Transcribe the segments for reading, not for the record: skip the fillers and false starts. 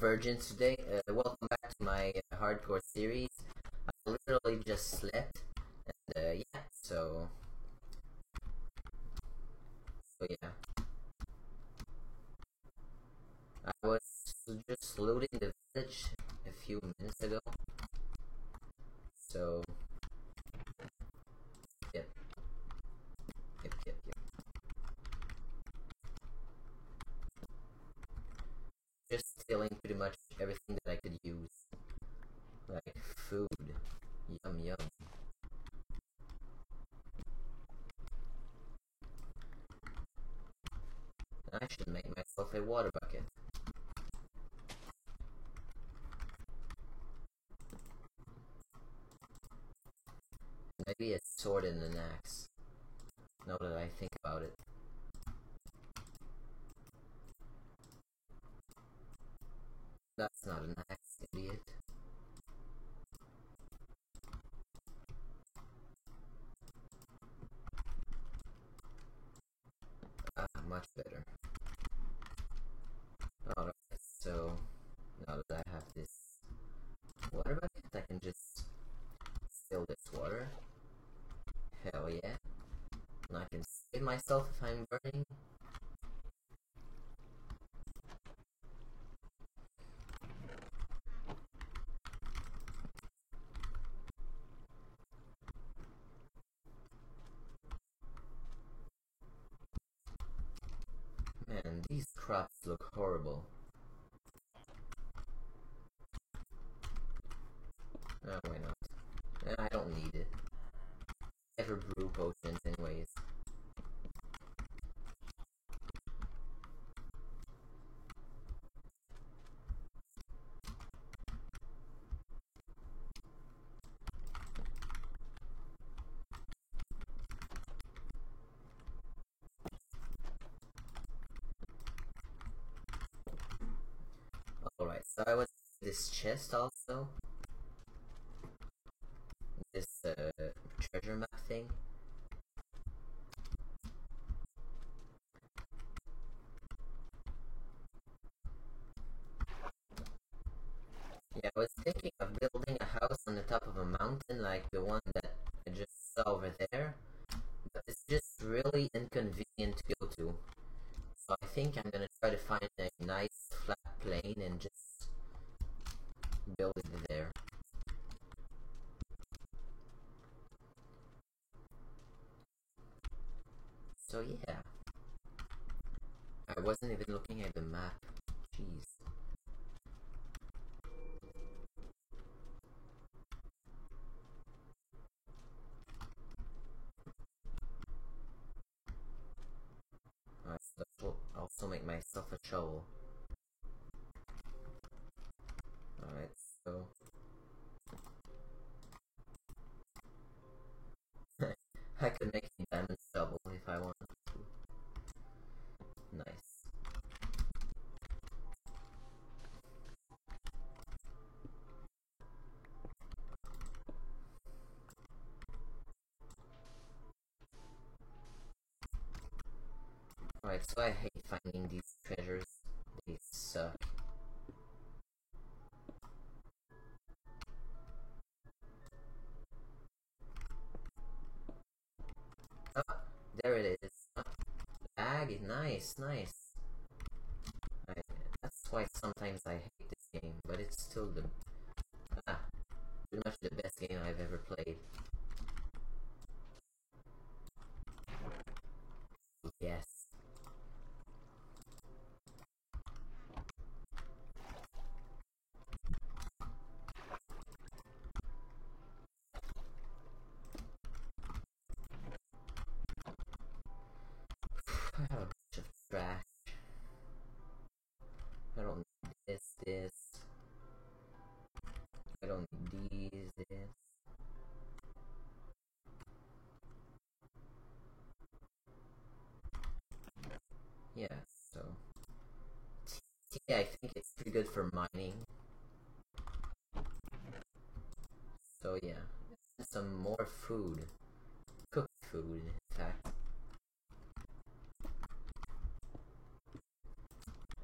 virgins today. Welcome back to my hardcore series. I literally just slept, and yeah, so yeah. I was just looting the village a few minutes ago, so yep. Just stealing pretty much everything that I could use, like food. Yum. I should make myself a water bucket. Maybe a sword and an axe, now that I think about it. That's not an axe, idiot. Ah, much better. Alright, so now that I have this water bucket, I can just fill this water. Hell yeah. And I can save myself if I'm burning. Man, these crops look horrible. Oh, why not? I don't need it. Never brew potions anyways. Alright, so I was in this chest also. This treasure map thing. Yeah, I was thinking of building a house on the top of a mountain like the one that I just saw over there. But it's just really inconvenient to go to. So I think I'm gonna try to find a nice flat plane and just build it there. So yeah, I wasn't even looking at the map. Jeez. I will also make myself a shovel. Alright, so I could make a diamond shovel if I wanted to. Nice. Alright, so I hate finding these treasures. They suck. Oh, there it is. Lag, nice. That's why sometimes I hate this game, but it's still pretty much the best game I've ever played. Yes. I have a bunch of trash. I don't need this. I don't need this. Yeah, so yeah, I think it's pretty good for mining. So yeah, some more food. Cooked food, in fact.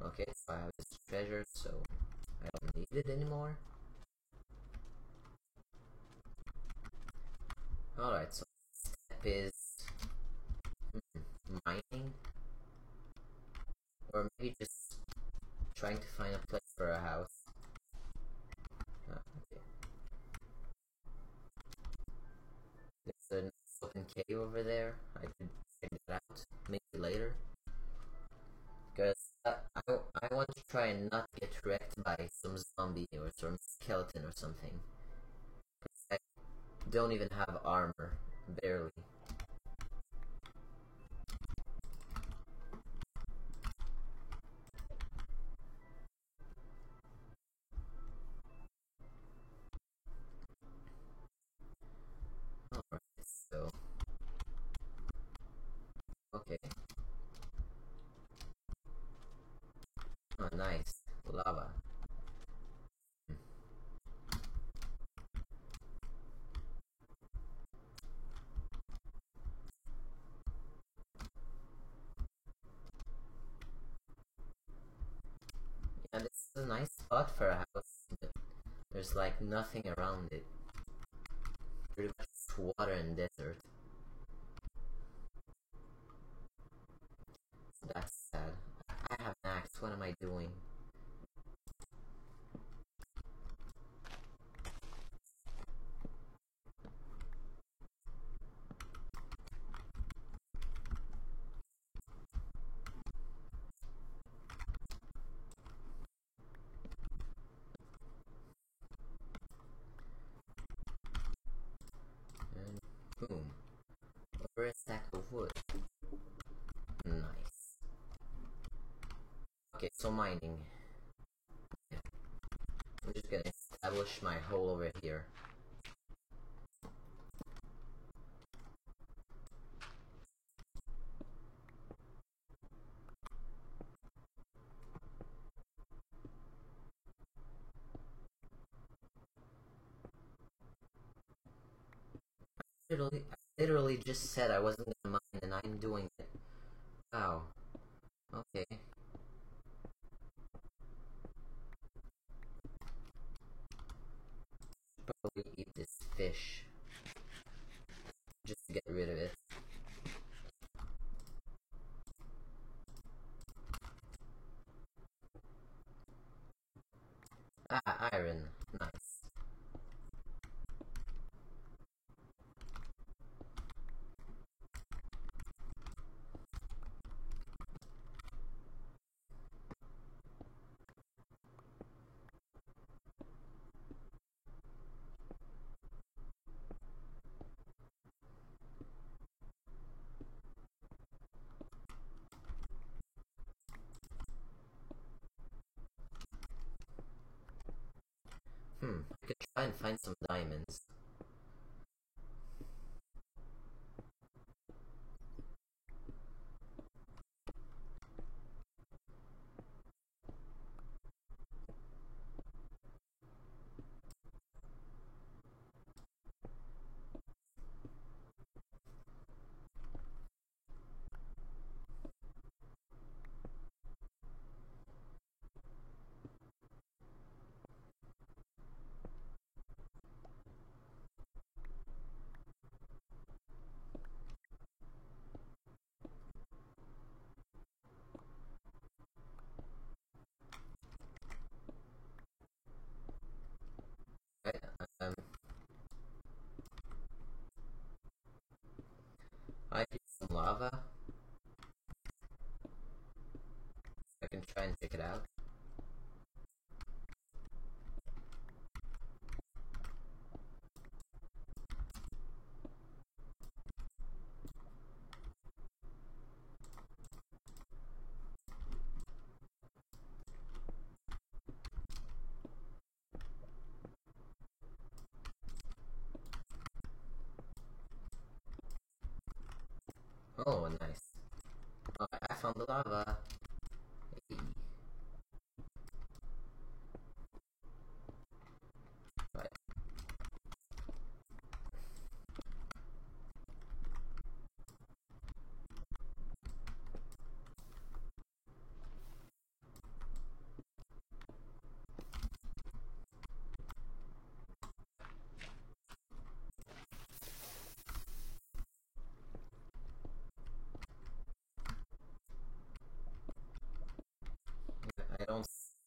Okay, so I have this treasure, so it anymore. Alright, so next step is mining, or maybe just trying to find a place for a house. Okay. There's an open cave over there. I could check that out maybe later, because I want to try and not get wrecked by some zombie or some skeleton or something. I don't even have armor, barely. Okay. Oh, nice. Lava. Yeah, this is a nice spot for a house, but there's like nothing around it. Pretty much water and desert. That's sad. I have an axe. What am I doing? And boom. Over a stack of wood. Nice. Okay, so mining. Yeah. I'm just gonna establish my hole over here. I literally just said I wasn't gonna mine, and I'm doing it. Wow. Okay. Probably eat this fish just to get rid of it. Ah, iron. Nice. I could try and find some diamonds. I need some lava. I can try and pick it out. Oh, nice. Oh, I found the lava. Hey. Right.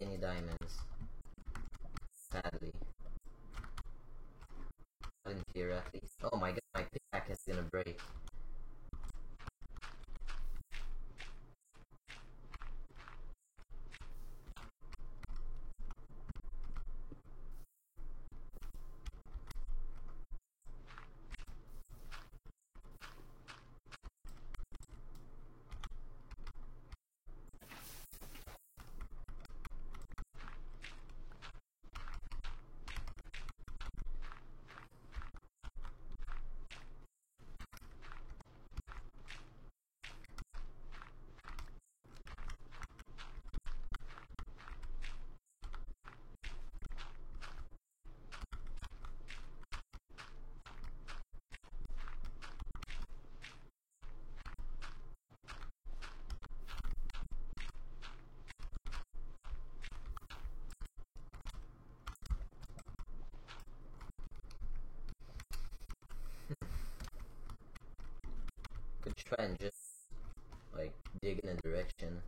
any diamonds, sadly. Not in here at least. Oh my god, my pickaxe is gonna break. Try and just like dig in a direction.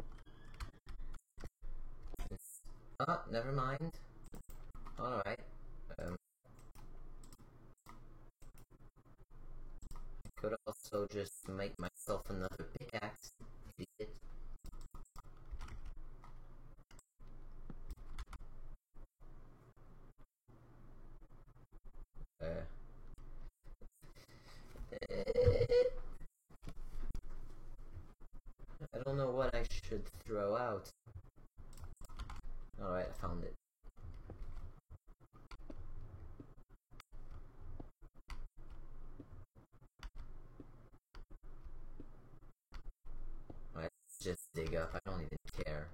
Ah, never mind. Alright. I could also just make myself another pickaxe. I don't know what I should throw out. Alright, I found it. Alright, let's just dig up. I don't even care.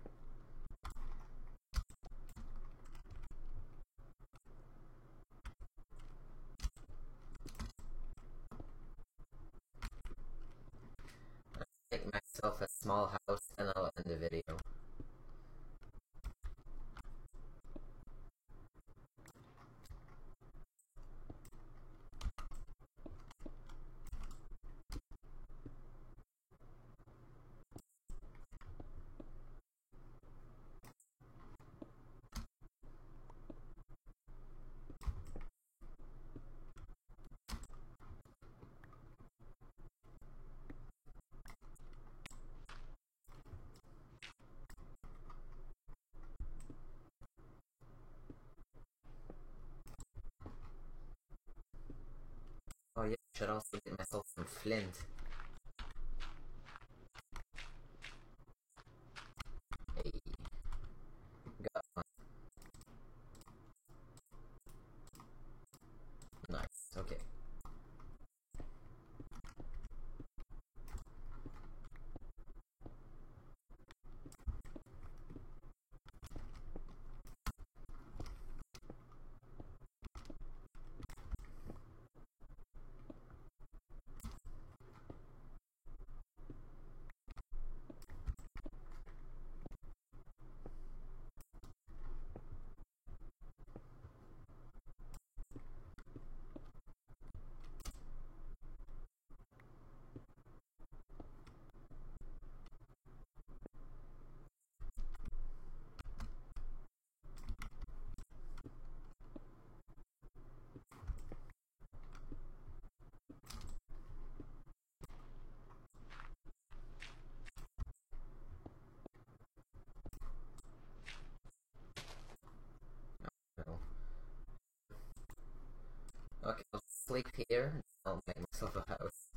A small house, and I'll end the video. Oh yeah, I should also get myself some flint. Hey, got one. Nice, okay. Okay, I'll sleep here and I'll make myself a house.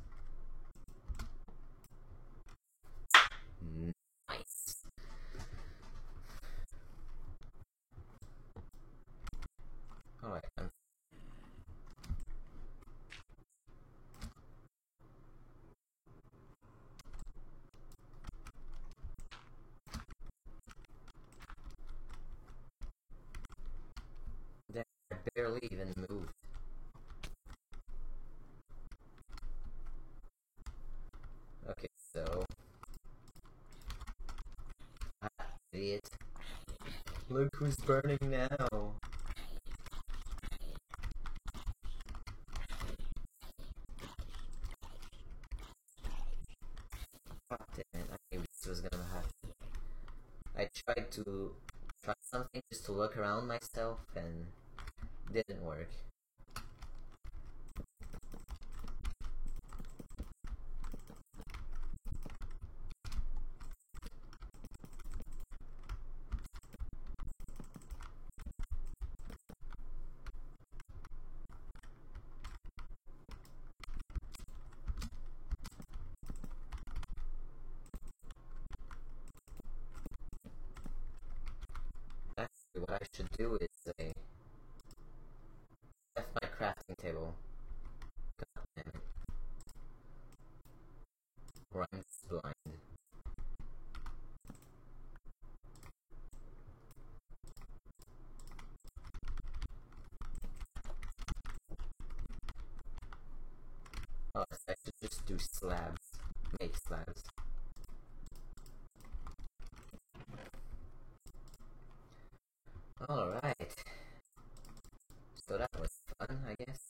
Nice. Alright, I'm damn, I barely even moved. Look who's burning now. God damn it, I knew this was gonna happen. I tried to something just to look around myself, and didn't work. What I should do is say, left my crafting table. God damn it. Or I'm just blind. Oh, so I should just do slabs. Make slabs. Alright, so that was fun, I guess.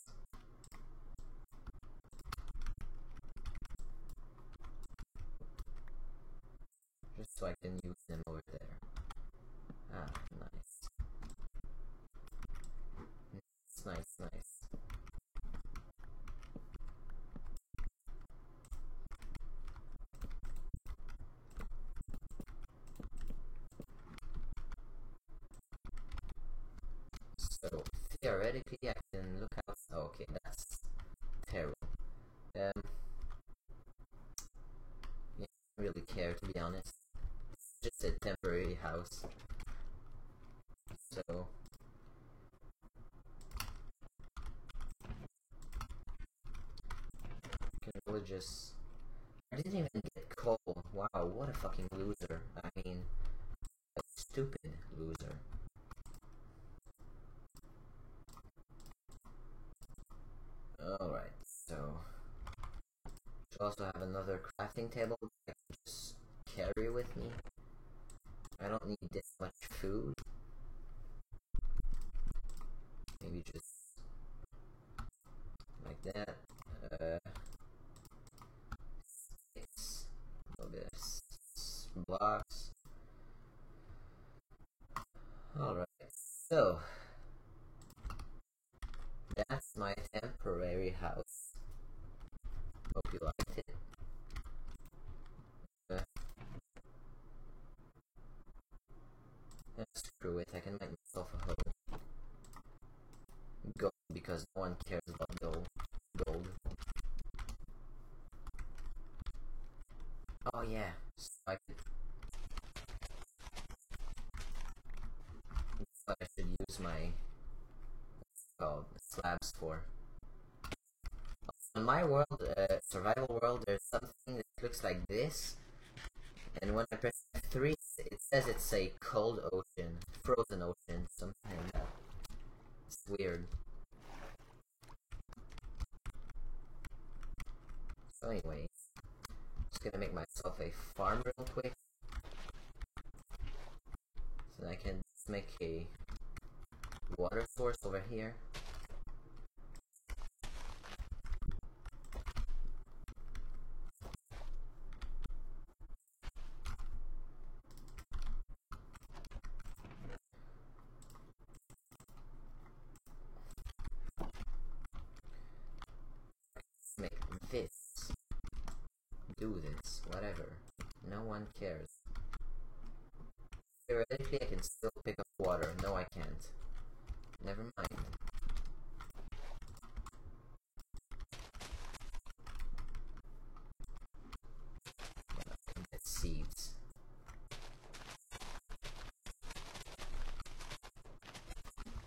Just so I can use them over there. Ah, nice. Nice. So theoretically I can look out. Oh, okay, that's terrible. I don't really care, to be honest. It's just a temporary house. So I can really just, I didn't even get coal. Wow, what a fucking loser. I mean, a stupid loser. Alright, so should also have another crafting table that I can just carry with me. I don't need this much food. Maybe just like that. Sticks, a little bit of blocks. Alright, so that's my temporary house. Hope you liked it. Screw it, I can make myself a home. Gold, because no one cares about gold. Oh yeah, so I could. So I should use my slabs for. On my world, survival world, there's something that looks like this, and when I press F3, it says it's a cold ocean, frozen ocean, something like that. It's weird. So anyway, I'm just gonna make myself a farm real quick, so I can just make a water source over here. Make this, do this, whatever. No one cares. Theoretically, I can still pick up water. No, I can't. Never mind. Get seeds.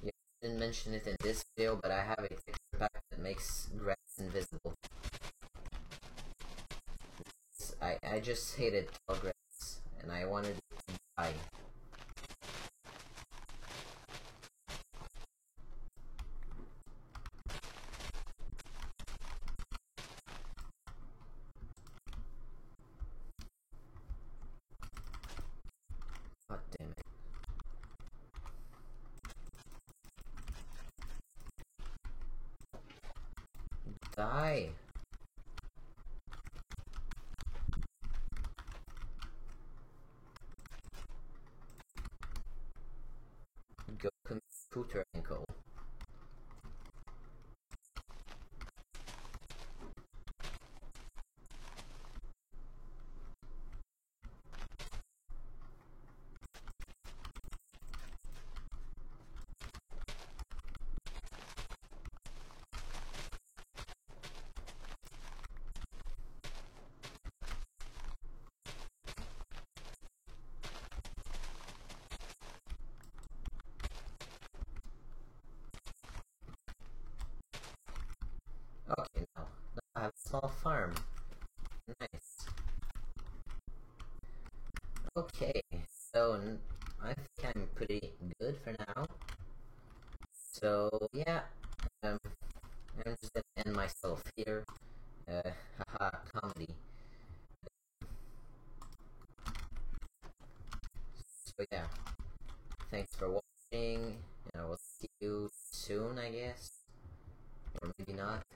Yeah, I didn't mention it in this video, but I have a texture pack that makes grass invisible. I just hated tall grass, and I wanted it to die. Die. Kuterenko. Okay, now I have a small farm. Nice. Okay, so I think I'm pretty good for now. So yeah, I'm just gonna end myself here. Haha, comedy. So yeah, thanks for watching, and I will see you soon, I guess, or maybe not.